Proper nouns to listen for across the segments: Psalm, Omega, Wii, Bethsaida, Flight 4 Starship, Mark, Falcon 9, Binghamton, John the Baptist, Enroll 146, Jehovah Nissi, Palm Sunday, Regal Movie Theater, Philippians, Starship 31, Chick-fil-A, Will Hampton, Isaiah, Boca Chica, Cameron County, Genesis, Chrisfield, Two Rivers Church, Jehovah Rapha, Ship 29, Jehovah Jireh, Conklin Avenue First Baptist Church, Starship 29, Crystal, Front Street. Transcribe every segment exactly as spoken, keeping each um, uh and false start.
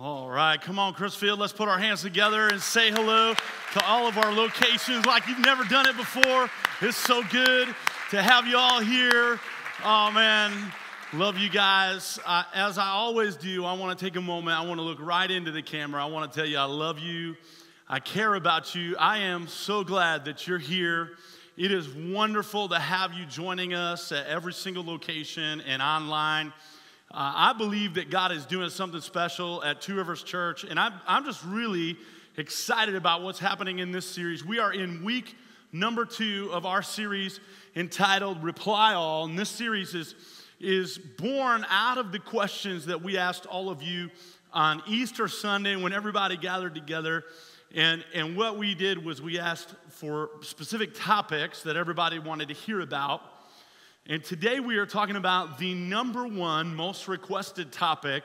All right, come on, Chrisfield, let's put our hands together and say hello to all of our locations like you've never done it before. It's so good to have you all here. Oh, man, love you guys. Uh, as I always do, I want to take a moment. I want to look right into the camera. I want to tell you I love you. I care about you. I am so glad that you're here. It is wonderful to have you joining us at every single location and online. Uh, I believe that God is doing something special at Two Rivers Church, and I'm, I'm just really excited about what's happening in this series. We are in week number two of our series entitled Reply All, and this series is, is born out of the questions that we asked all of you on Easter Sunday when everybody gathered together, and, and what we did was we asked for specific topics that everybody wanted to hear about. And today we are talking about the number one most requested topic.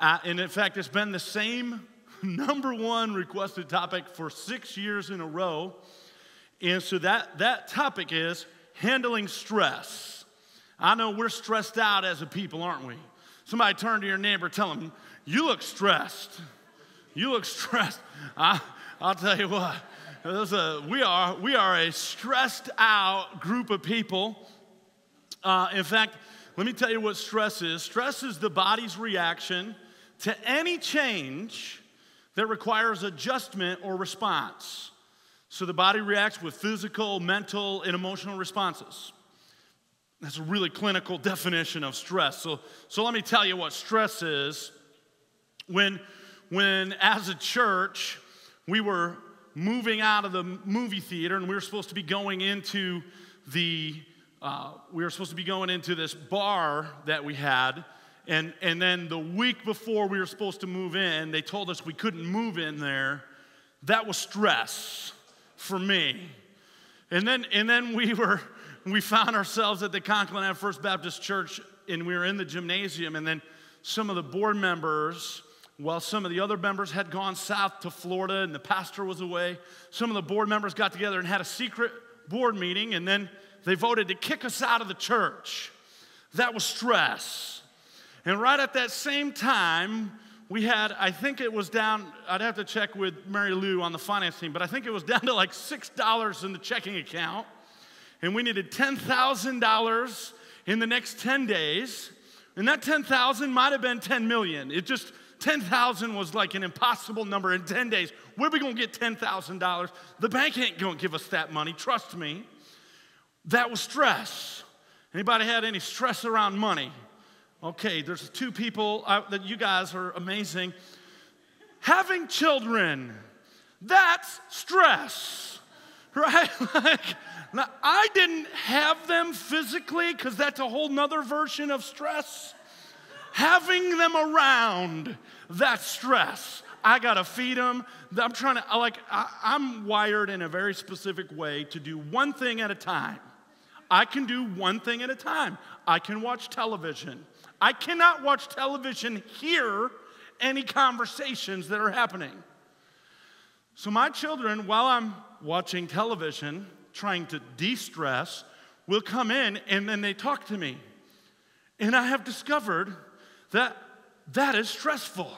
Uh, and in fact, it's been the same number one requested topic for six years in a row. And so that, that topic is handling stress. I know we're stressed out as a people, aren't we? Somebody turn to your neighbor, tell them, you look stressed. You look stressed. I, I'll tell you what, there's a, we are, we are a stressed out group of people. Uh, in fact, let me tell you what stress is. Stress is the body's reaction to any change that requires adjustment or response. So the body reacts with physical, mental, and emotional responses. That's a really clinical definition of stress. So, so let me tell you what stress is. When, when as a church, we were moving out of the movie theater and we were supposed to be going into the Uh, we were supposed to be going into this bar that we had, and, and then the week before we were supposed to move in, they told us we couldn't move in there. That was stress for me. And then, and then we, were, we found ourselves at the Conklin Avenue First Baptist Church, and we were in the gymnasium, and then some of the board members, while some of the other members had gone south to Florida and the pastor was away, some of the board members got together and had a secret board meeting, and then they voted to kick us out of the church. That was stress. And right at that same time, we had, I think it was down, I'd have to check with Mary Lou on the finance team, but I think it was down to like six dollars in the checking account. And we needed ten thousand dollars in the next ten days. And that ten thousand dollars might have been ten million dollars. It just, ten thousand dollars was like an impossible number in ten days. Where are we going to get ten thousand dollars? The bank ain't going to give us that money, trust me. That was stress. Anybody had any stress around money? Okay, there's two people I, that you guys are amazing. Having children, that's stress, right? Like, now, I didn't have them physically because that's a whole nother version of stress. Having them around, that's stress. I gotta feed them. I'm trying to, like, I, I'm wired in a very specific way to do one thing at a time. I can do one thing at a time. I can watch television. I cannot watch television, hear any conversations that are happening. So my children, while I'm watching television, trying to de-stress, will come in and then they talk to me. And I have discovered that that is stressful.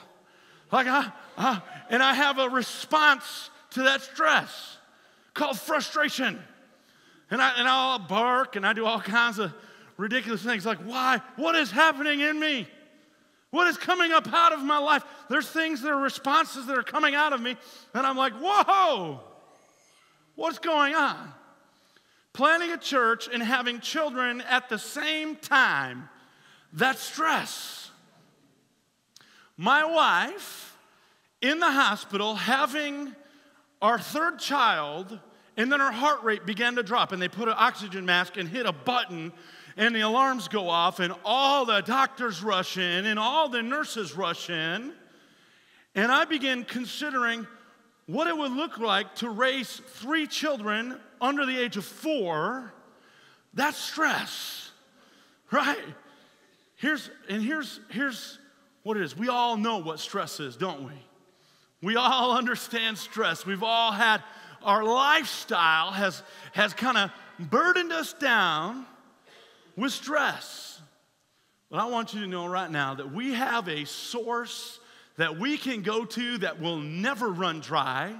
Like I, I, and I have a response to that stress called frustration. And, I, and I'll bark and I do all kinds of ridiculous things like, why? What is happening in me? What is coming up out of my life? There's things, there are responses that are coming out of me. And I'm like, whoa, what's going on? Planning a church and having children at the same time, that's stress. My wife in the hospital having our third child, and then her heart rate began to drop, and they put an oxygen mask and hit a button, and the alarms go off, and all the doctors rush in, and all the nurses rush in, and I began considering what it would look like to raise three children under the age of four. That's stress, right? Here's, and here's, here's, what it is. We all know what stress is, don't we? We all understand stress. We've all had, our lifestyle has, has kind of burdened us down with stress. But I want you to know right now that we have a source that we can go to that will never run dry,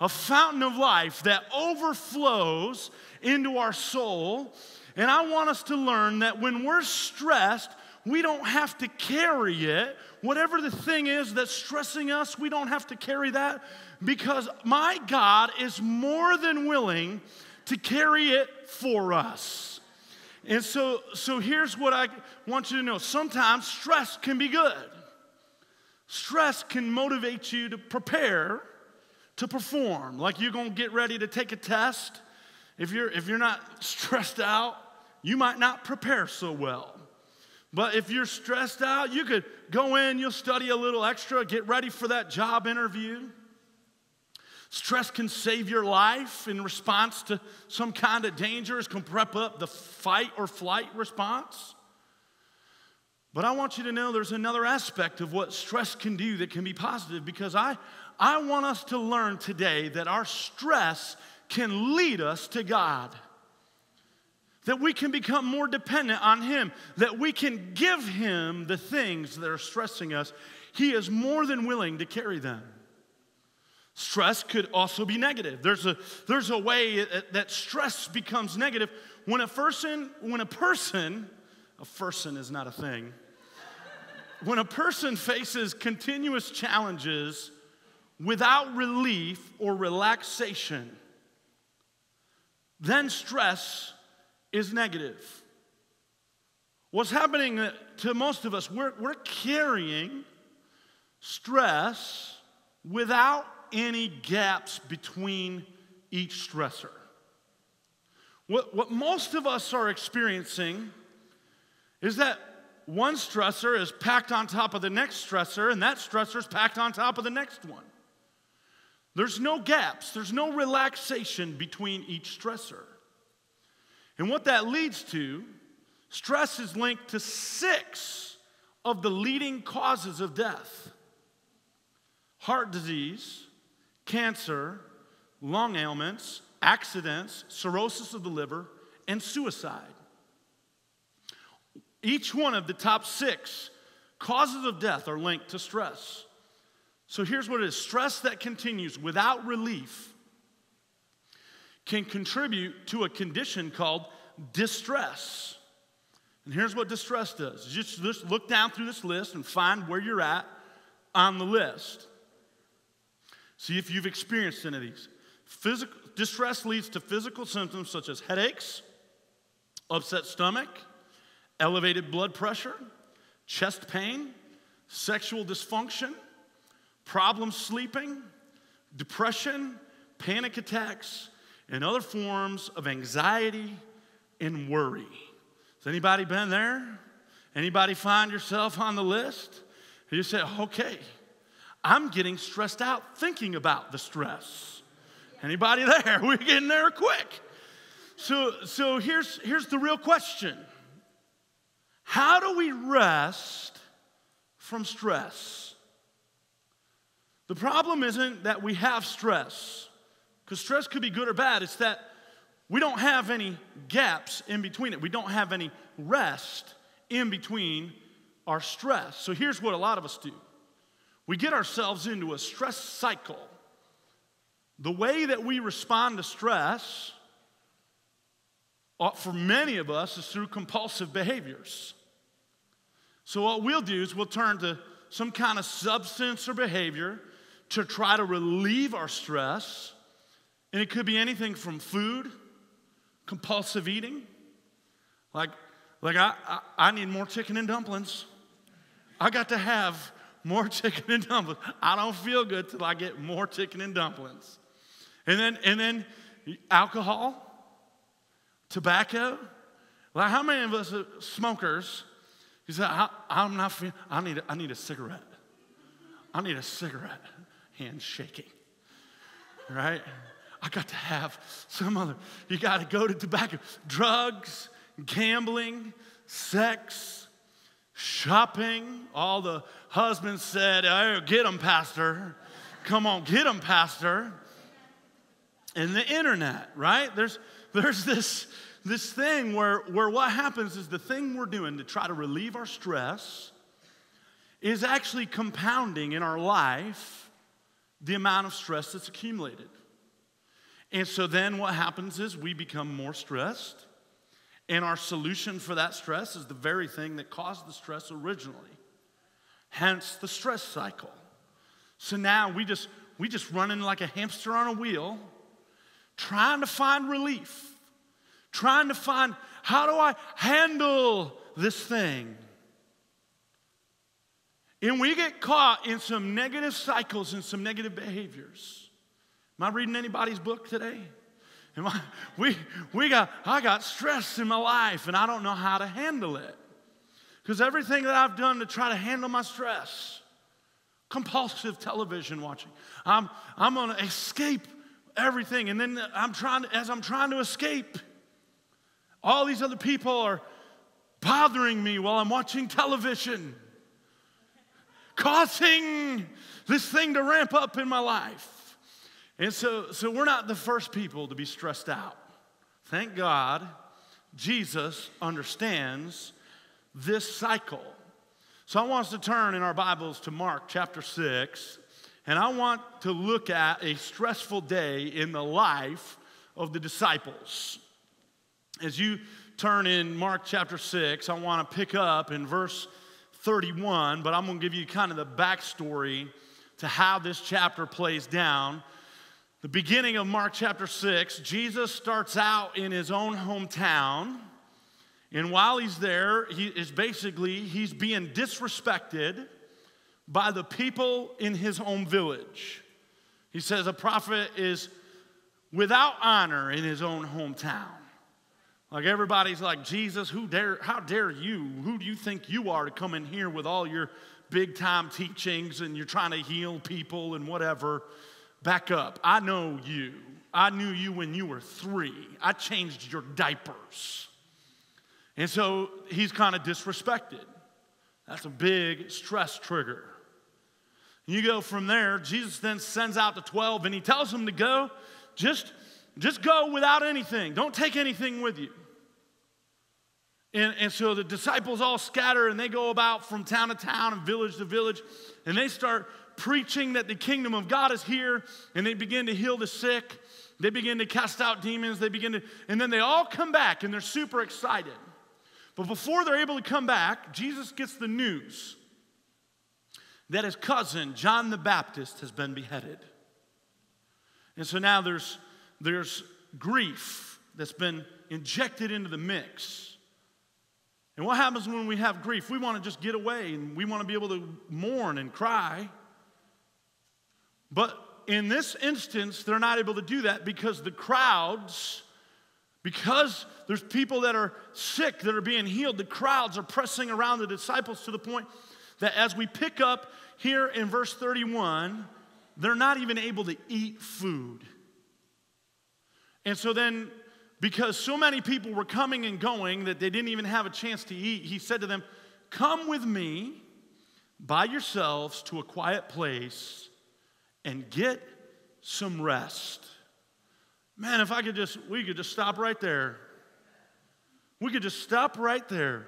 a fountain of life that overflows into our soul. And I want us to learn that when we're stressed, we don't have to carry it. Whatever the thing is that's stressing us, we don't have to carry that, because my God is more than willing to carry it for us. And so, so here's what I want you to know. Sometimes stress can be good. Stress can motivate you to prepare, to perform. Like you're going to get ready to take a test. If you're, if you're not stressed out, you might not prepare so well. But if you're stressed out, you could go in, you'll study a little extra, get ready for that job interview. Stress can save your life in response to some kind of danger. It can prep up the fight or flight response. But I want you to know there's another aspect of what stress can do that can be positive, because I, I want us to learn today that our stress can lead us to God. That we can become more dependent on Him, that we can give Him the things that are stressing us. He is more than willing to carry them. Stress could also be negative. There's a, there's a way that stress becomes negative. When a person, when a person, a person is not a thing. When a person faces continuous challenges without relief or relaxation, then stress is negative. What's happening to most of us, we're, we're carrying stress without any gaps between each stressor. What, what most of us are experiencing is that one stressor is packed on top of the next stressor, and that stressor is packed on top of the next one. There's no gaps. There's no relaxation between each stressor. And what that leads to, stress is linked to six of the leading causes of death: heart disease, cancer, lung ailments, accidents, cirrhosis of the liver, and suicide. Each one of the top six causes of death are linked to stress. So here's what it is. Stress that continues without relief can contribute to a condition called distress. And here's what distress does. Just, just look down through this list and find where you're at on the list. See if you've experienced any of these. Physical, distress leads to physical symptoms such as headaches, upset stomach, elevated blood pressure, chest pain, sexual dysfunction, problem sleeping, depression, panic attacks, and other forms of anxiety and worry. Has anybody been there? Anybody find yourself on the list? You say, okay, I'm getting stressed out thinking about the stress. Yeah. Anybody there? We're getting there quick. So, so here's, here's the real question. How do we rest from stress? The problem isn't that we have stress, because stress could be good or bad. It's that we don't have any gaps in between it. We don't have any rest in between our stress. So here's what a lot of us do. We get ourselves into a stress cycle. The way that we respond to stress, for many of us, is through compulsive behaviors. So what we'll do is we'll turn to some kind of substance or behavior to try to relieve our stress. And it could be anything from food, compulsive eating, like, like I, I, I need more chicken and dumplings. I got to have more chicken and dumplings. I don't feel good till I get more chicken and dumplings. And then, and then alcohol, tobacco. Like how many of us are smokers? You say, I, I'm not feeling, I need, I need a cigarette. I need a cigarette. Hands shaking, right? I got to have some other. You got to go to tobacco. Drugs, gambling, sex, shopping. All the husbands said, oh, get them, pastor. Come on, get them, pastor. And the internet, right? There's, there's this, this thing where, where what happens is the thing we're doing to try to relieve our stress is actually compounding in our life the amount of stress that's accumulated. And so then what happens is we become more stressed, and our solution for that stress is the very thing that caused the stress originally, hence the stress cycle. So now we just, we just run in like a hamster on a wheel, trying to find relief, trying to find, how do I handle this thing? And we get caught in some negative cycles and some negative behaviors. Am I reading anybody's book today? Am I, we, we got, I got stress in my life, and I don't know how to handle it. Because everything that I've done to try to handle my stress, compulsive television watching. I'm, I'm going to escape everything, and then I'm trying to, as I'm trying to escape, all these other people are bothering me while I'm watching television, causing this thing to ramp up in my life. And so, so we're not the first people to be stressed out. Thank God, Jesus understands this cycle. So I want us to turn in our Bibles to Mark chapter six, and I want to look at a stressful day in the life of the disciples. As you turn in Mark chapter six, I want to pick up in verse thirty-one, but I'm going to give you kind of the backstory to how this chapter plays down. The beginning of Mark chapter six, Jesus starts out in his own hometown, and while he's there, he is basically, he's being disrespected by the people in his own village. He says a prophet is without honor in his own hometown. Like everybody's like, Jesus, who dare, how dare you? Who do you think you are to come in here with all your big-time teachings, and you're trying to heal people and whatever? Back up. I know you. I knew you when you were three. I changed your diapers. And so he's kind of disrespected. That's a big stress trigger. And you go from there, Jesus then sends out the twelve, and he tells them to go. Just, just go without anything. Don't take anything with you. And, and so the disciples all scatter, and they go about from town to town and village to village, and they start preaching that the kingdom of God is here, and they begin to heal the sick. They begin to cast out demons. They begin to, and then they all come back, and they're super excited. But before they're able to come back, Jesus gets the news that his cousin, John the Baptist, has been beheaded. And so now there's, there's grief that's been injected into the mix. And what happens when we have grief? We want to just get away, and we want to be able to mourn and cry. But in this instance, they're not able to do that because the crowds, because there's people that are sick that are being healed, the crowds are pressing around the disciples to the point that as we pick up here in verse thirty-one, they're not even able to eat food. And so then, because so many people were coming and going that they didn't even have a chance to eat, he said to them, "Come with me by yourselves to a quiet place and get some rest." Man, if I could just, we could just stop right there. We could just stop right there.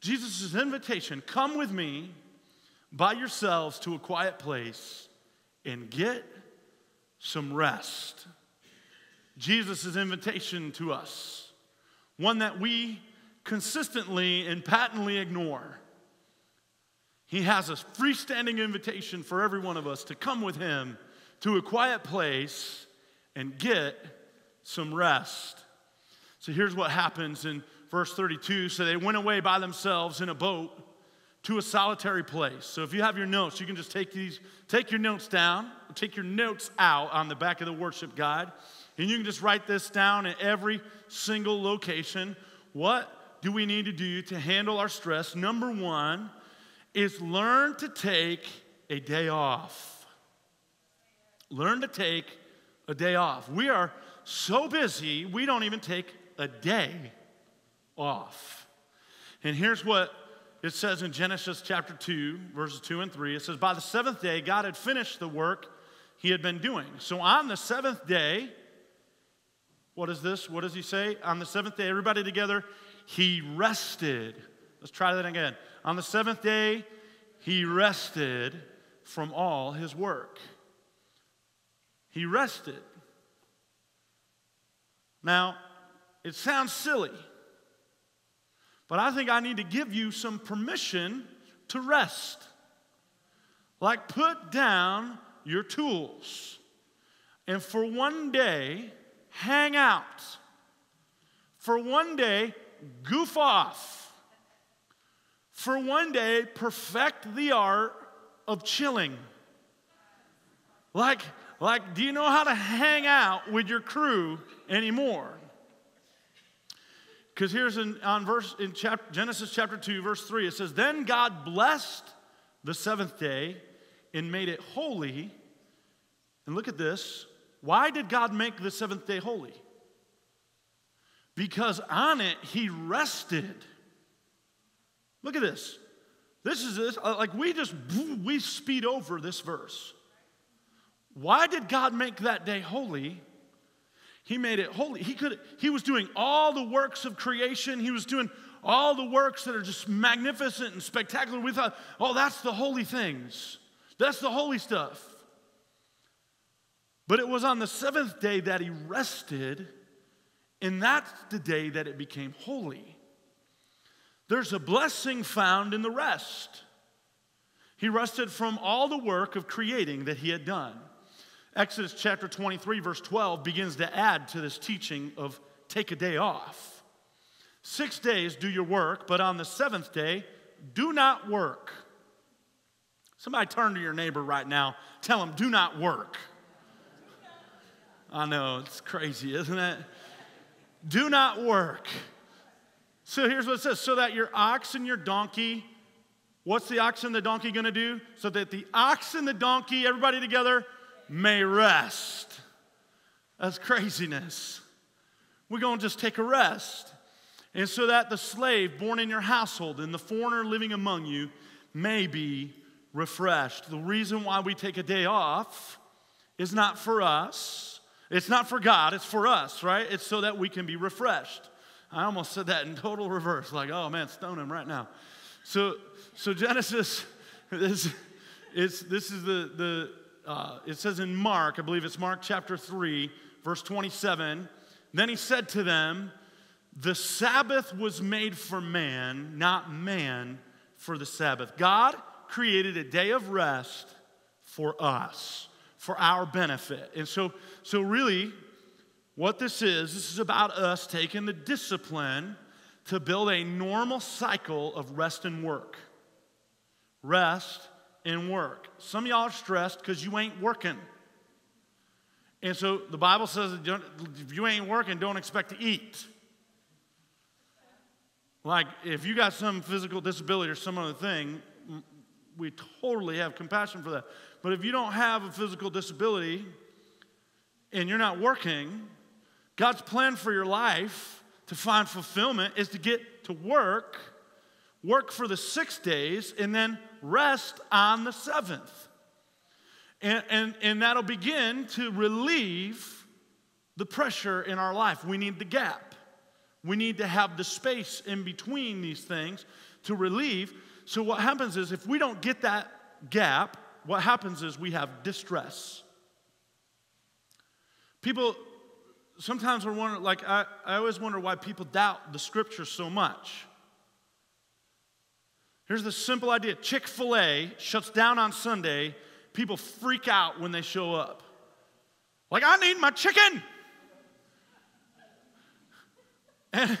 Jesus' invitation, come with me by yourselves to a quiet place and get some rest. Jesus' invitation to us, one that we consistently and patently ignore. He has a freestanding invitation for every one of us to come with him to a quiet place and get some rest. So here's what happens in verse thirty-two. So they went away by themselves in a boat to a solitary place. So if you have your notes, you can just take these, take your notes down, take your notes out on the back of the worship guide, and you can just write this down at every single location. What do we need to do to handle our stress? Number one is learn to take a day off. Learn to take a day off. We are so busy, we don't even take a day off. And here's what it says in Genesis chapter two, verses two and three. It says, by the seventh day, God had finished the work he had been doing. So on the seventh day, what is this? What does he say? On the seventh day, everybody together, he rested. Let's try that again. On the seventh day, He rested from all his work. He rested. Now, it sounds silly, but I think I need to give you some permission to rest. Like, put down your tools and for one day, hang out. For one day, goof off. For one day, perfect the art of chilling. Like, like, do you know how to hang out with your crew anymore? Because here's in, on verse, in chapter, Genesis chapter two, verse three, it says, "Then God blessed the seventh day and made it holy." And look at this. Why did God make the seventh day holy? Because on it, he rested. Look at this. This is this, like we just, we speed over this verse. Why did God make that day holy? He made it holy. He could, he was doing all the works of creation. He was doing all the works that are just magnificent and spectacular. We thought, oh, that's the holy things. That's the holy stuff. But it was on the seventh day that he rested, and that's the day that it became holy. There's a blessing found in the rest. He rested from all the work of creating that he had done. Exodus chapter twenty-three, verse twelve, begins to add to this teaching of take a day off. Six days do your work, but on the seventh day, do not work. Somebody turn to your neighbor right now. Tell them, do not work. I know, it's crazy, isn't it? Do not work. So here's what it says. So that your ox and your donkey, what's the ox and the donkey going to do? So that the ox and the donkey, everybody together, may rest. That's craziness. We're going to just take a rest. And so that the slave born in your household and the foreigner living among you may be refreshed. The reason why we take a day off is not for us. It's not for God, it's for us, right? It's so that we can be refreshed. I almost said that in total reverse, like, oh man, stone him right now. So, so Genesis, this, it's, this is the, the uh, it says in Mark, I believe it's Mark chapter three, verse twenty-seven, "Then he said to them, the Sabbath was made for man, not man for the Sabbath." God created a day of rest for us, for our benefit. And so, so really, what this is, this is about us taking the discipline to build a normal cycle of rest and work. Rest and work. Some of y'all are stressed because you ain't working. And so the Bible says, if you ain't working, don't expect to eat. Like, if you got some physical disability or some other thing, we totally have compassion for that. But if you don't have a physical disability and you're not working, God's plan for your life to find fulfillment is to get to work, work for the six days, and then rest on the seventh. And, and, and that'll begin to relieve the pressure in our life. We need the gap. We need to have the space in between these things to relieve. So what happens is, if we don't get that gap, what happens is we have distress. People sometimes are wondering, like, I, I always wonder why people doubt the scripture so much. Here's the simple idea. Chick-fil-A shuts down on Sunday. People freak out when they show up. Like, I need my chicken. And,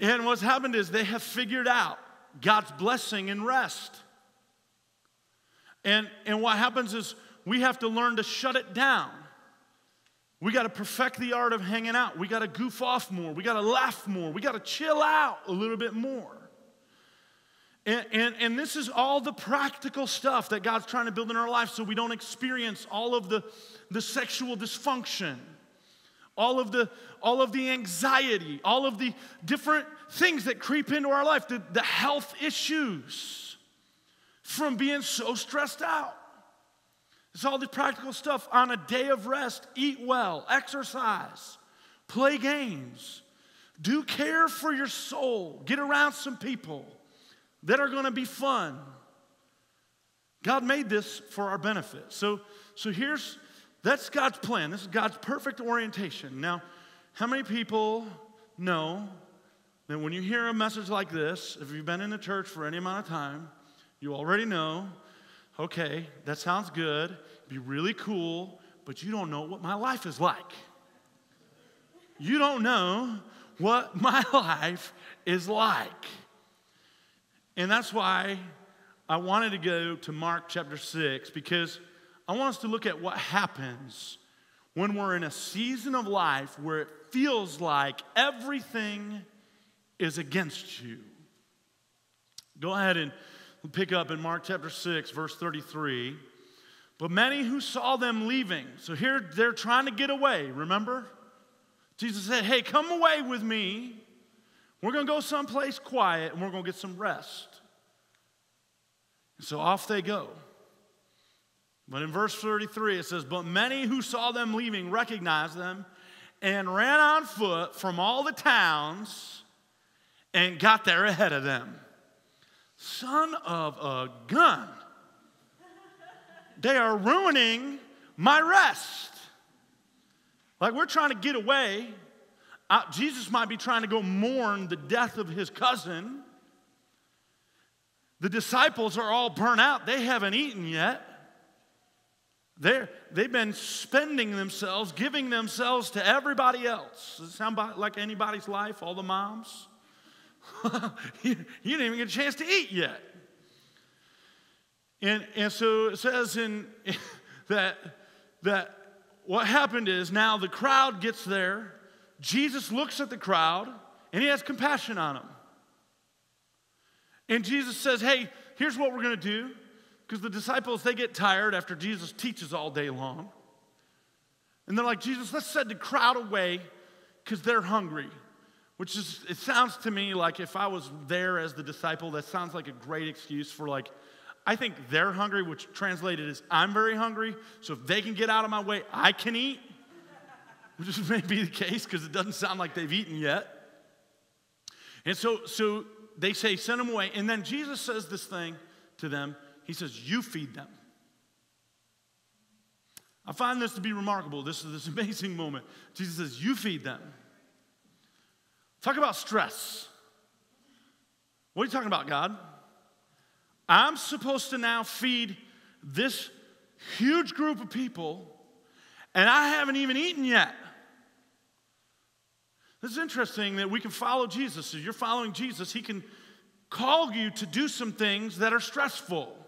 and what's happened is they have figured out God's blessing and rest. And, and what happens is we have to learn to shut it down. We got to perfect the art of hanging out. We got to goof off more. We got to laugh more. We got to chill out a little bit more. And, and, and this is all the practical stuff that God's trying to build in our life so we don't experience all of the, the sexual dysfunction, all of the, all of the anxiety, all of the different things that creep into our life, the, the health issues from being so stressed out. It's all the practical stuff. On a day of rest, eat well, exercise, play games, do care for your soul, get around some people that are going to be fun. God made this for our benefit. So, so here's, that's God's plan. This is God's perfect orientation. Now, how many people know that when you hear a message like this, if you've been in the church for any amount of time, you already know, okay, that sounds good, be really cool, but you don't know what my life is like. You don't know what my life is like. And that's why I wanted to go to Mark chapter six, because I want us to look at what happens when we're in a season of life where it feels like everything is against you. Go ahead and pick up in Mark chapter six, verse thirty-three. But many who saw them leaving. So here they're trying to get away, remember? Jesus said, hey, come away with me. We're going to go someplace quiet, and we're going to get some rest. And so off they go. But in verse thirty-three, it says, but many who saw them leaving recognized them and ran on foot from all the towns and got there ahead of them. Son of a gun. They are ruining my rest. Like, we're trying to get away. Uh, Jesus might be trying to go mourn the death of his cousin. The disciples are all burnt out. They haven't eaten yet. They're, they've been spending themselves, giving themselves to everybody else. Does it sound like anybody's life, all the moms? you, you didn't even get a chance to eat yet. And, and so it says in, that, that what happened is now the crowd gets there. Jesus looks at the crowd, and he has compassion on them. And Jesus says, hey, here's what we're going to do. Because the disciples, they get tired after Jesus teaches all day long. And they're like, Jesus, let's send the crowd away because they're hungry. Which is, it sounds to me like if I was there as the disciple, that sounds like a great excuse for like, I think they're hungry, which translated is I'm very hungry. So if they can get out of my way, I can eat. Which is maybe the case because it doesn't sound like they've eaten yet. And so, so they say, send them away. And then Jesus says this thing to them. He says, you feed them. I find this to be remarkable. This is this amazing moment. Jesus says, you feed them. Talk about stress. What are you talking about, God? I'm supposed to now feed this huge group of people, and I haven't even eaten yet. This is interesting that we can follow Jesus. So you're following Jesus. He can call you to do some things that are stressful.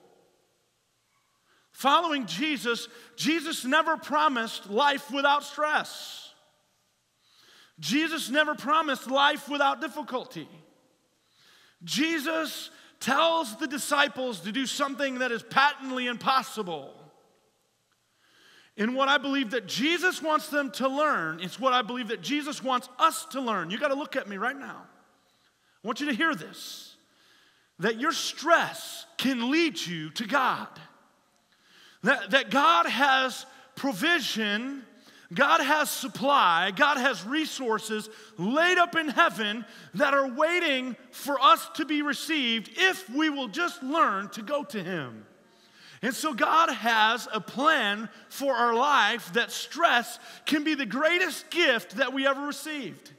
Following Jesus, Jesus never promised life without stress. Jesus never promised life without difficulty. Jesus tells the disciples to do something that is patently impossible. And what I believe that Jesus wants them to learn, it's what I believe that Jesus wants us to learn. You got to look at me right now. I want you to hear this. That your stress can lead you to God. That, that God has provision, God has supply, God has resources laid up in heaven that are waiting for us to be received if we will just learn to go to Him. And so God has a plan for our life that stress can be the greatest gift that we ever received.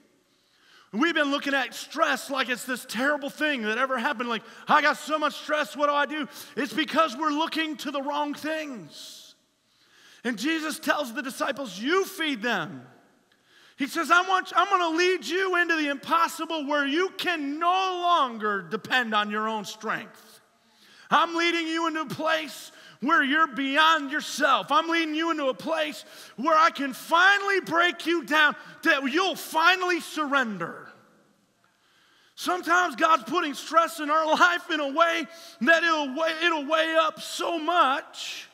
We've been looking at stress like it's this terrible thing that ever happened. Like, I got so much stress, what do I do? It's because we're looking to the wrong things. And Jesus tells the disciples, you feed them. He says, I want, I'm going to lead you into the impossible where you can no longer depend on your own strength. I'm leading you into a place where you're beyond yourself. I'm leading you into a place where I can finally break you down, that you'll finally surrender. Sometimes God's putting stress in our life in a way that it'll weigh, it'll weigh up so much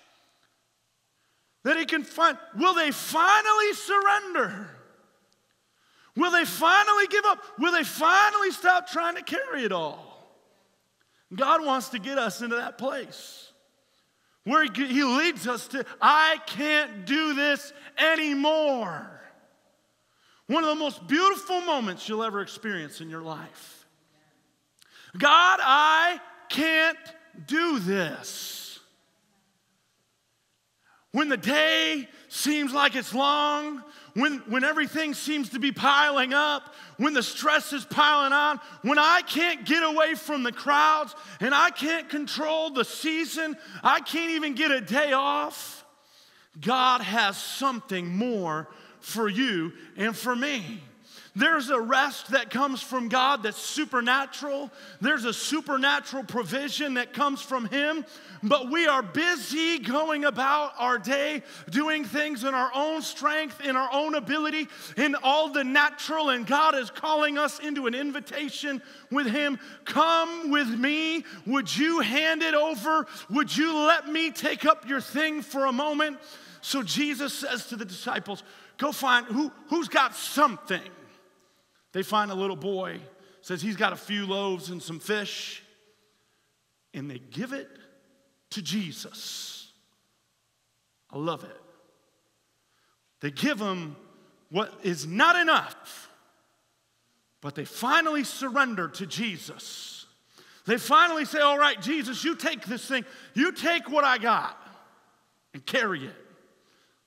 that He can find, will they finally surrender? Will they finally give up? Will they finally stop trying to carry it all? God wants to get us into that place. Where He leads us to, I can't do this anymore. One of the most beautiful moments you'll ever experience in your life. God, I can't do this. When the day seems like it's long, when, when everything seems to be piling up, when the stress is piling on, when I can't get away from the crowds and I can't control the season, I can't even get a day off, God has something more for you and for me. There's a rest that comes from God that's supernatural. There's a supernatural provision that comes from Him. But we are busy going about our day, doing things in our own strength, in our own ability, in all the natural. And God is calling us into an invitation with Him. Come with me. Would you hand it over? Would you let me take up your thing for a moment? So Jesus says to the disciples, go find who, who's got something. They find a little boy, says he's got a few loaves and some fish, and they give it to Jesus. I love it. They give him what is not enough, but they finally surrender to Jesus. They finally say, all right, Jesus, you take this thing. You take what I got and carry it.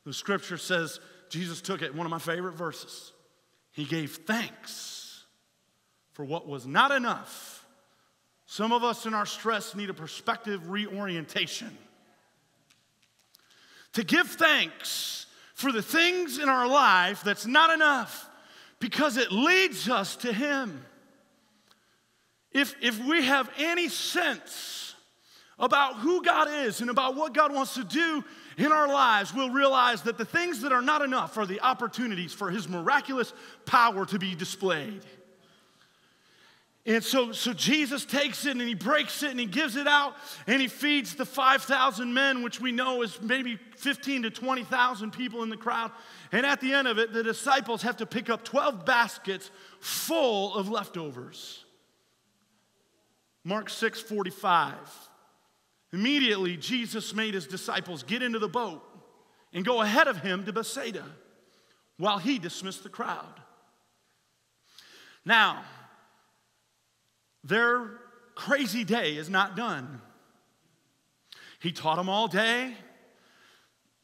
The scripture says Jesus took it, one of my favorite verses. He gave thanks for what was not enough. Some of us in our stress need a perspective reorientation. To give thanks for the things in our life that's not enough because it leads us to Him. If, if we have any sense about who God is and about what God wants to do in our lives, we'll realize that the things that are not enough are the opportunities for His miraculous power to be displayed. And so, so Jesus takes it and He breaks it and He gives it out and He feeds the five thousand men, which we know is maybe fifteen to twenty thousand people in the crowd. And at the end of it, the disciples have to pick up twelve baskets full of leftovers. Mark six forty-five. Immediately, Jesus made His disciples get into the boat and go ahead of Him to Bethsaida while He dismissed the crowd. Now, their crazy day is not done. He taught them all day.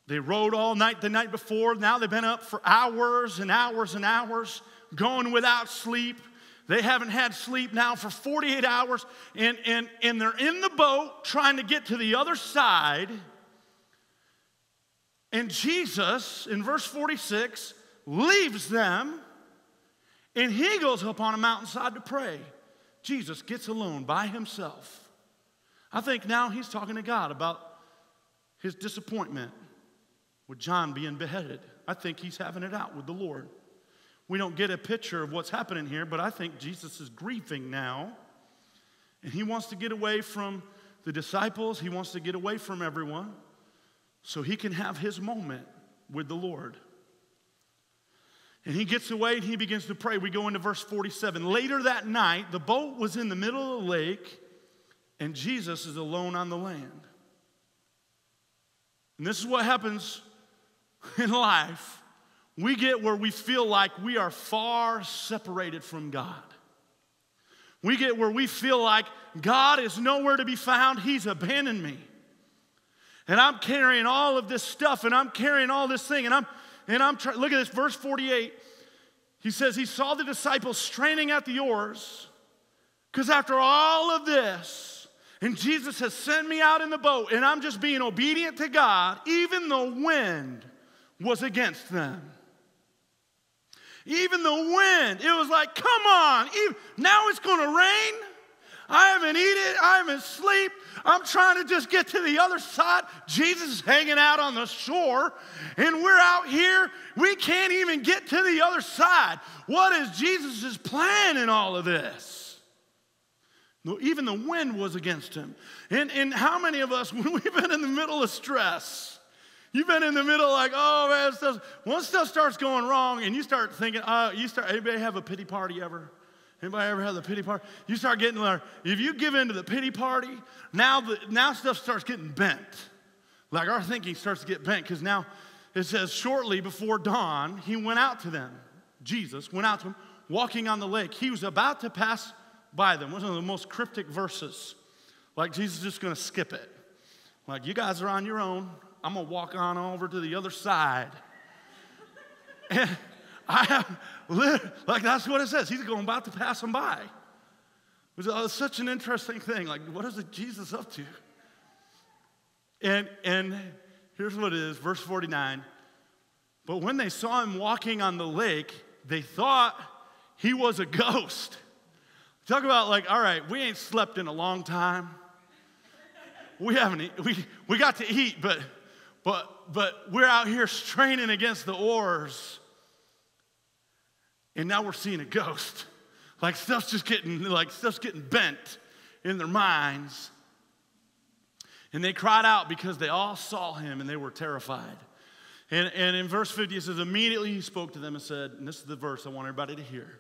They rode all night the night before. Now they've been up for hours and hours and hours, going without sleep. They haven't had sleep now for forty-eight hours, and, and, and they're in the boat trying to get to the other side. And Jesus, in verse forty-six, leaves them, and He goes up on a mountainside to pray. Jesus gets alone by Himself. I think now He's talking to God about His disappointment with John being beheaded. I think He's having it out with the Lord. We don't get a picture of what's happening here, but I think Jesus is grieving now. And He wants to get away from the disciples. He wants to get away from everyone so He can have His moment with the Lord. And He gets away and He begins to pray. We go into verse forty-seven. Later that night, the boat was in the middle of the lake, and Jesus is alone on the land. And this is what happens in life. We get where we feel like we are far separated from God. We get where we feel like God is nowhere to be found. He's abandoned me. And I'm carrying all of this stuff, and I'm carrying all this thing, and I'm, and I'm trying. Look at this, verse forty-eight. He says he saw the disciples straining at the oars, because after all of this, and Jesus has sent me out in the boat, and I'm just being obedient to God, even the wind was against them. Even the wind, it was like, come on, even, now it's going to rain. I haven't eaten, I haven't slept. I'm trying to just get to the other side. Jesus is hanging out on the shore, and we're out here. We can't even get to the other side. What is Jesus' plan in all of this? Even the wind was against Him. And, and how many of us, when we've been in the middle of stress, you've been in the middle like, oh, man, stuff. Once stuff starts going wrong and you start thinking, uh, you start, anybody have a pity party ever? Anybody ever have a pity party? You start getting, like, if you give in to the pity party, now, the, now stuff starts getting bent. Like our thinking starts to get bent, because now it says shortly before dawn, He went out to them. Jesus went out to them, walking on the lake. He was about to pass by them. One of the most cryptic verses. Like Jesus is just going to skip it. Like, you guys are on your own. I'm going to walk on over to the other side. And I have, like, that's what it says. He's going about to pass him by. It was such an interesting thing. Like, what is it Jesus up to? And, and here's what it is, verse forty-nine. But when they saw him walking on the lake, they thought he was a ghost. Talk about like, all right, we ain't slept in a long time. We haven't, we, we got to eat, but, but, but we're out here straining against the oars. And now we're seeing a ghost. Like stuff's just getting, like stuff's getting bent in their minds. And they cried out because they all saw him and they were terrified. And, and in verse fifty, it says, immediately he spoke to them and said, and this is the verse I want everybody to hear.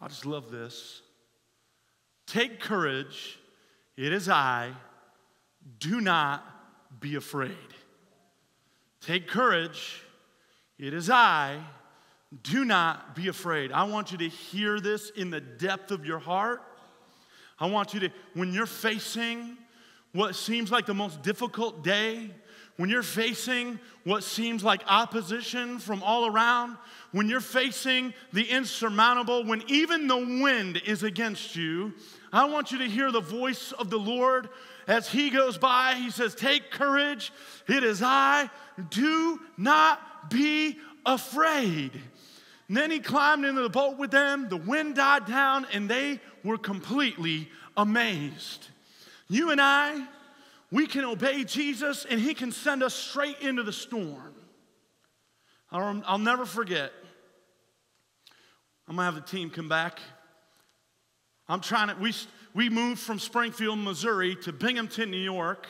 I just love this. Take courage. It is I. Do not be afraid. Take courage. It is I. Do not be afraid. I want you to hear this in the depth of your heart. I want you to, when you're facing what seems like the most difficult day, when you're facing what seems like opposition from all around, when you're facing the insurmountable, when even the wind is against you, I want you to hear the voice of the Lord as he goes by. He says, take courage, it is I, do not be afraid. And then he climbed into the boat with them, the wind died down, and they were completely amazed. You and I, we can obey Jesus, and he can send us straight into the storm. I'll, I'll never forget. I'm going to have the team come back. I'm trying to, we, we moved from Springfield, Missouri to Binghamton, New York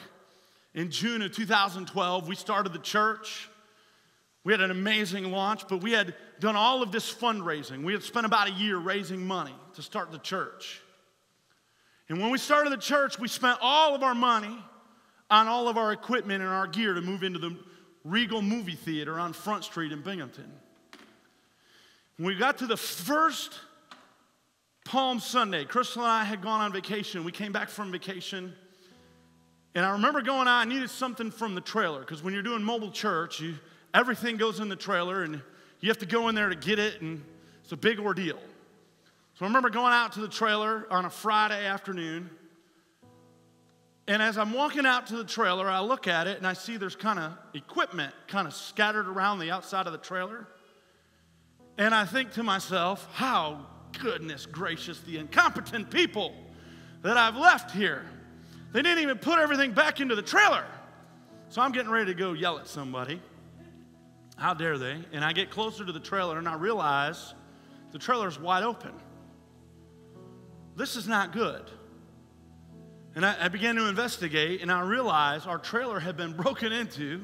in June of two thousand twelve. We started the church. We had an amazing launch, but we had done all of this fundraising. We had spent about a year raising money to start the church. And when we started the church, we spent all of our money on all of our equipment and our gear to move into the Regal Movie Theater on Front Street in Binghamton. When we got to the first Palm Sunday, Crystal and I had gone on vacation. We came back from vacation, and I remember going out, I needed something from the trailer, because when you're doing mobile church, you, everything goes in the trailer, and you have to go in there to get it, and it's a big ordeal. So I remember going out to the trailer on a Friday afternoon, and as I'm walking out to the trailer, I look at it, and I see there's kind of equipment kind of scattered around the outside of the trailer, and I think to myself, how goodness gracious, the incompetent people that I've left here. They didn't even put everything back into the trailer. So I'm getting ready to go yell at somebody. How dare they? And I get closer to the trailer, and I realize the trailer's wide open. This is not good. And I, I began to investigate, and I realized our trailer had been broken into,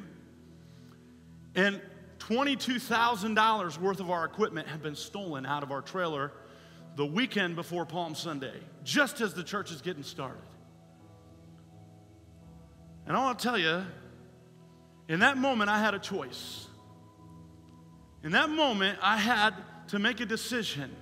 and twenty-two thousand dollars worth of our equipment had been stolen out of our trailer the weekend before Palm Sunday, just as the church is getting started. And I want to tell you, in that moment, I had a choice. In that moment, I had to make a decision.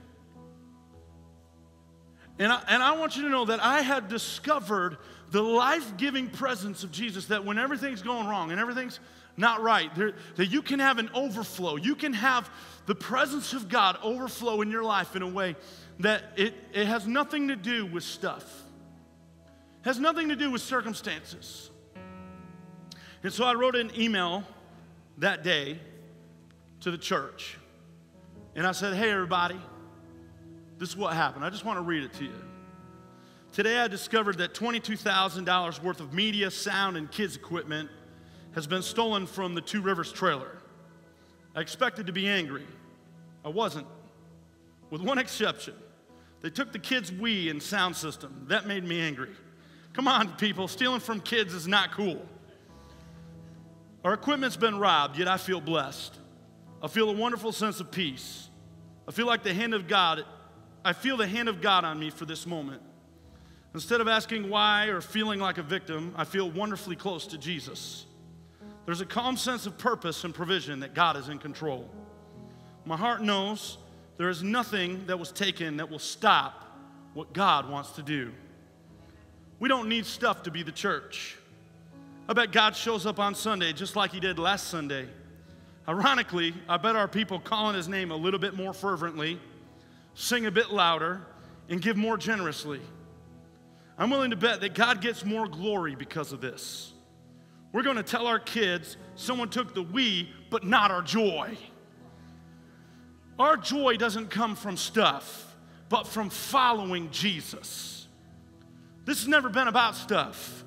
And I, and I want you to know that I had discovered the life-giving presence of Jesus, that when everything's going wrong and everything's not right, there, that you can have an overflow. You can have the presence of God overflow in your life in a way that it, it has nothing to do with stuff. It has nothing to do with circumstances. And so I wrote an email that day to the church, and I said, hey, everybody, this is what happened. I just want to read it to you. Today I discovered that twenty-two thousand dollars worth of media, sound, and kids' equipment has been stolen from the Two Rivers trailer. I expected to be angry. I wasn't, with one exception. They took the kids' Wii and sound system. That made me angry. Come on, people. Stealing from kids is not cool. Our equipment's been robbed, yet I feel blessed. I feel a wonderful sense of peace. I feel like the hand of God I feel the hand of God on me for this moment. Instead of asking why or feeling like a victim, I feel wonderfully close to Jesus. There's a calm sense of purpose and provision that God is in control. My heart knows there is nothing that was taken that will stop what God wants to do. We don't need stuff to be the church. I bet God shows up on Sunday just like he did last Sunday. Ironically, I bet our people call on his name a little bit more fervently, sing a bit louder, and give more generously. I'm willing to bet that God gets more glory because of this. We're going to tell our kids someone took the we, but not our joy. Our joy doesn't come from stuff, but from following Jesus. This has never been about stuff.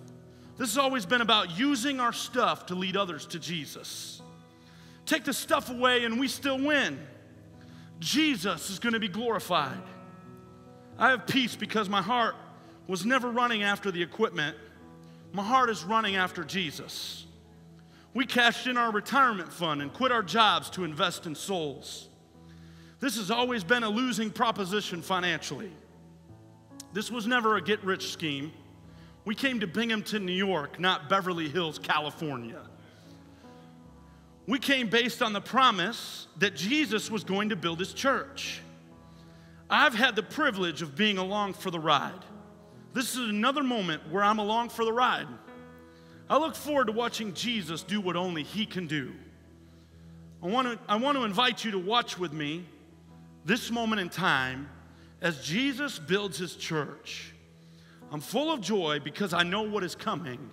This has always been about using our stuff to lead others to Jesus. Take the stuff away and we still win. Jesus is going to be glorified. I have peace because my heart was never running after the equipment. My heart is running after Jesus. We cashed in our retirement fund and quit our jobs to invest in souls. This has always been a losing proposition financially. This was never a get-rich scheme. We came to Binghamton, New York, not Beverly Hills, California. We came based on the promise that Jesus was going to build his church. I've had the privilege of being along for the ride. This is another moment where I'm along for the ride. I look forward to watching Jesus do what only he can do. I want to, I want to invite you to watch with me this moment in time as Jesus builds his church. I'm full of joy because I know what is coming.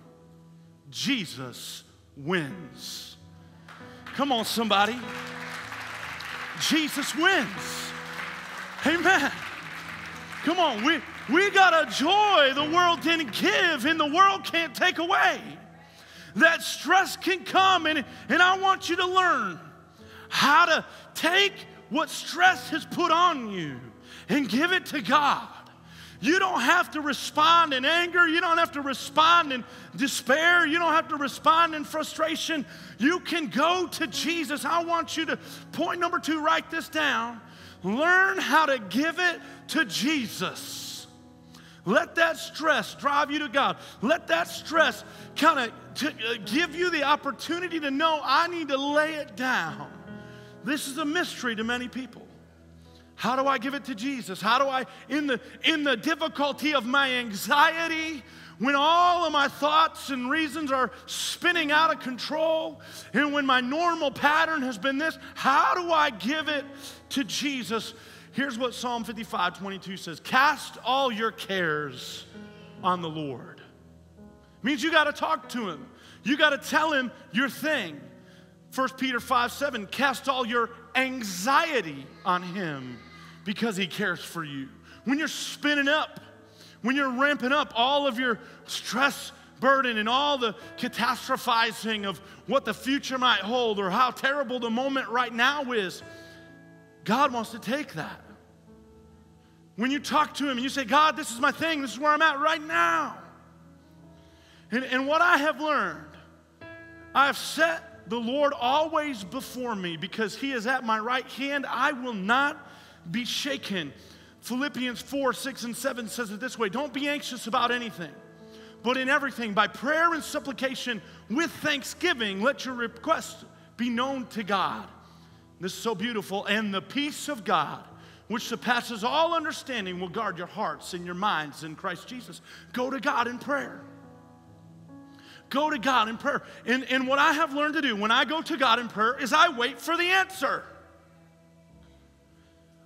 Jesus wins. Come on, somebody. Jesus wins. Amen. Come on, we, we got a joy the world didn't give and the world can't take away. That stress can come, and, and I want you to learn how to take what stress has put on you and give it to God. You don't have to respond in anger. You don't have to respond in despair. You don't have to respond in frustration. You can go to Jesus. I want you to, point number two, write this down. Learn how to give it to Jesus. Let that stress drive you to God. Let that stress kind of give you the opportunity to know, I need to lay it down. This is a mystery to many people. How do I give it to Jesus? How do I, in the, in the difficulty of my anxiety, when all of my thoughts and reasons are spinning out of control, and when my normal pattern has been this, how do I give it to Jesus? Here's what Psalm fifty-five, twenty-two says. Cast all your cares on the Lord. It means you got to talk to him. You got to tell him your thing. First Peter five, seven, cast all your anxiety on him because he cares for you. When you're spinning up, when you're ramping up all of your stress burden and all the catastrophizing of what the future might hold or how terrible the moment right now is, God wants to take that. When you talk to him and you say, God, this is my thing. This is where I'm at right now. And, and what I have learned, I have set the Lord always before me because he is at my right hand. I will not be shaken. Philippians four, six, and seven says it this way. Don't be anxious about anything, but in everything, by prayer and supplication, with thanksgiving, let your requests be known to God. This is so beautiful. And the peace of God, which surpasses all understanding, will guard your hearts and your minds in Christ Jesus. Go to God in prayer. Go to God in prayer. And, and what I have learned to do when I go to God in prayer is I wait for the answer.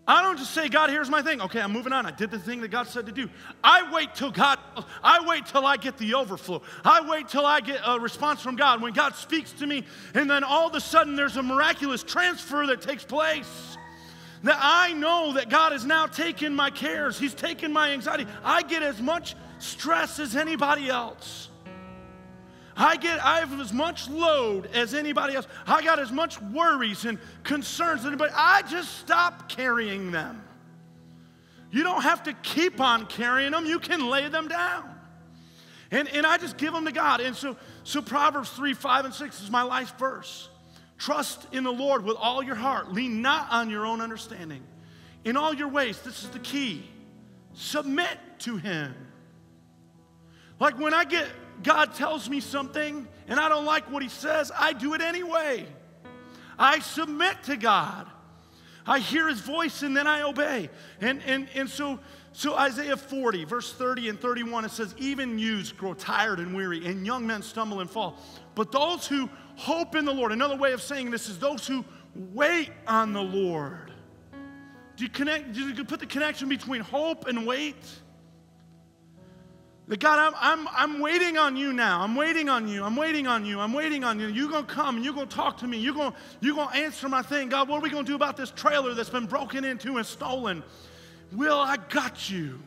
I don't just say, God, here's my thing. Okay, I'm moving on. I did the thing that God said to do. I wait till God, I wait till I get the overflow. I wait till I get a response from God when God speaks to me, and then all of a sudden there's a miraculous transfer that takes place. That I know that God has now taken my cares. He's taken my anxiety. I get as much stress as anybody else. I get, I have as much load as anybody else. I got as much worries and concerns as anybody. I just stop carrying them. You don't have to keep on carrying them. You can lay them down. And, and I just give them to God. And so, so Proverbs three, five, and six is my life verse. Trust in the Lord with all your heart. Lean not on your own understanding. In all your ways, this is the key. Submit to him. Like when I get... God tells me something, and I don't like what he says, I do it anyway. I submit to God. I hear his voice, and then I obey. And, and, and so, So Isaiah forty, verse thirty and thirty-one, it says, even youths grow tired and weary, and young men stumble and fall. But those who hope in the Lord, another way of saying this is those who wait on the Lord. Do you, connect, do you put the connection between hope and wait? That God, I'm, I'm, I'm waiting on you now. I'm waiting on you. I'm waiting on you. I'm waiting on you. You're going to come. You're going to talk to me. You're going you're going to answer my thing. God, what are we going to do about this trailer that's been broken into and stolen? Will, I got you.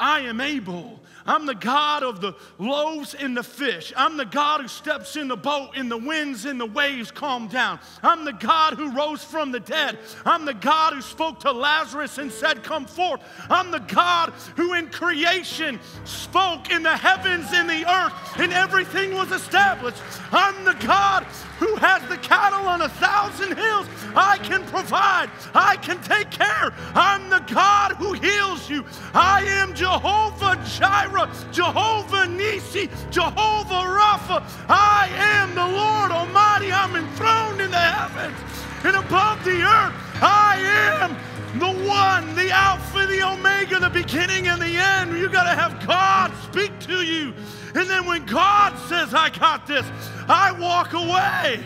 I am able. I'm the God of the loaves and the fish. I'm the God who steps in the boat and the winds and the waves calm down. I'm the God who rose from the dead. I'm the God who spoke to Lazarus and said, come forth. I'm the God who in creation spoke in the heavens and the earth and everything was established. I'm the God who has the cattle on a thousand hills. I can provide. I can take care. I'm the God who heals you. I am Jesus. Jehovah Jireh, Jehovah Nissi, Jehovah Rapha. I am the Lord Almighty. I'm enthroned in the heavens and above the earth. I am the one, the Alpha, the Omega, the beginning and the end. You got to have God speak to you. And then when God says, I got this, I walk away.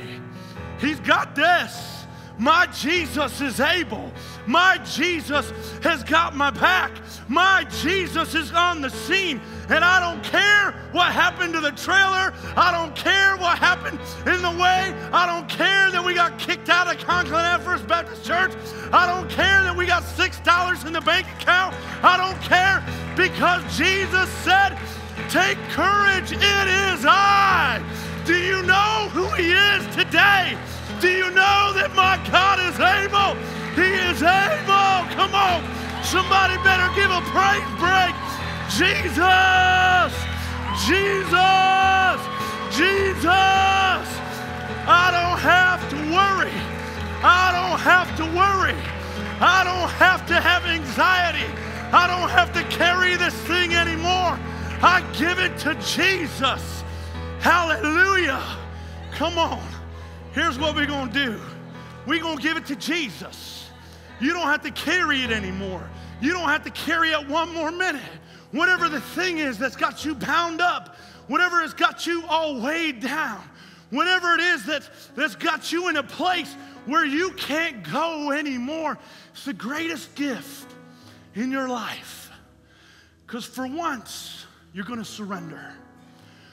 He's got this. My Jesus is able. My Jesus has got my back. My Jesus is on the scene. And I don't care what happened to the trailer. I don't care what happened in the way. I don't care that we got kicked out of Conklin Avenue First Baptist Church. I don't care that we got six dollars in the bank account. I don't care, because Jesus said, take courage, it is I. Do you know who he is today? Do you know that my God is able? He is able. Come on. Somebody better give a praise break. Jesus. Jesus. Jesus. I don't have to worry. I don't have to worry. I don't have to have anxiety. I don't have to carry this thing anymore. I give it to Jesus. Hallelujah. Come on. Here's what we're going to do. We're going to give it to Jesus. You don't have to carry it anymore. You don't have to carry it one more minute. Whatever the thing is that's got you bound up, whatever has got you all weighed down, whatever it is that, that's got you in a place where you can't go anymore, it's the greatest gift in your life. Because for once, you're going to surrender.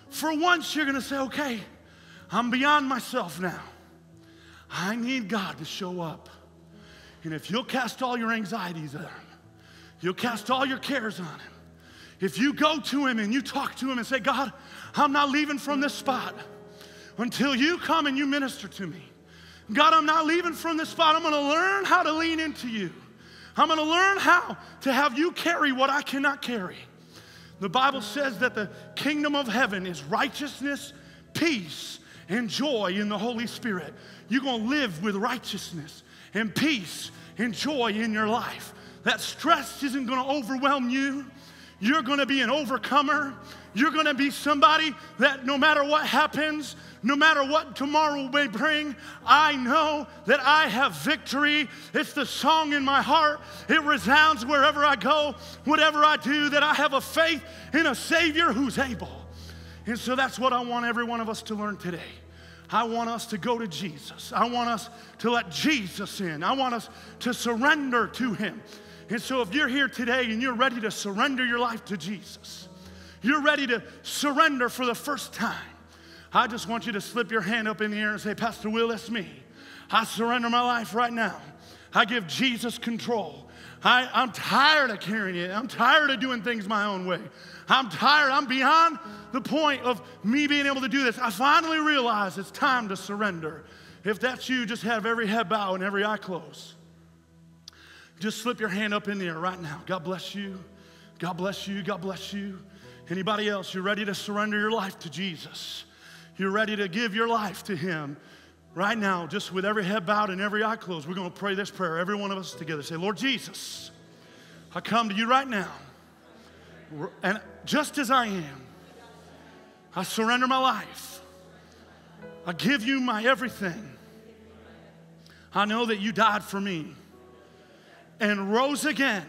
For once, you're going to say, okay, I'm beyond myself now. I need God to show up. And if you'll cast all your anxieties on him, you'll cast all your cares on him. If you go to him and you talk to him and say, God, I'm not leaving from this spot until you come and you minister to me. God, I'm not leaving from this spot. I'm going to learn how to lean into you. I'm going to learn how to have you carry what I cannot carry. The Bible says that the kingdom of heaven is righteousness, peace, and joy in the Holy Spirit. You're going to live with righteousness and peace and joy in your life. That stress isn't going to overwhelm you. You're going to be an overcomer. You're going to be somebody that no matter what happens, no matter what tomorrow may bring, I know that I have victory. It's the song in my heart. It resounds wherever I go, whatever I do, that I have a faith in a Savior who's able. And so that's what I want every one of us to learn today. I want us to go to Jesus. I want us to let Jesus in. I want us to surrender to him. And so if you're here today and you're ready to surrender your life to Jesus, you're ready to surrender for the first time, I just want you to slip your hand up in the air and say, Pastor Will, that's me. I surrender my life right now. I give Jesus control. I, I'm tired of carrying it. I'm tired of doing things my own way. I'm tired. I'm beyond the point of me being able to do this. I finally realize it's time to surrender. If that's you, just have every head bow and every eye close. Just slip your hand up in the air right now. God bless you. God bless you. God bless you. Anybody else, you're ready to surrender your life to Jesus. You're ready to give your life to him. Right now, just with every head bowed and every eye closed, we're going to pray this prayer, every one of us together. Say, Lord Jesus, I come to you right now. And just as I am, I surrender my life. I give you my everything. I know that you died for me and rose again.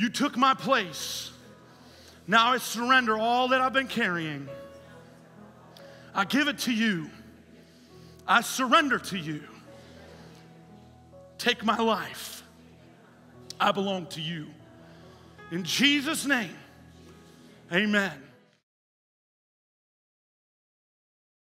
You took my place. Now I surrender all that I've been carrying. I give it to you. I surrender to you. Take my life. I belong to you. In Jesus' name, amen.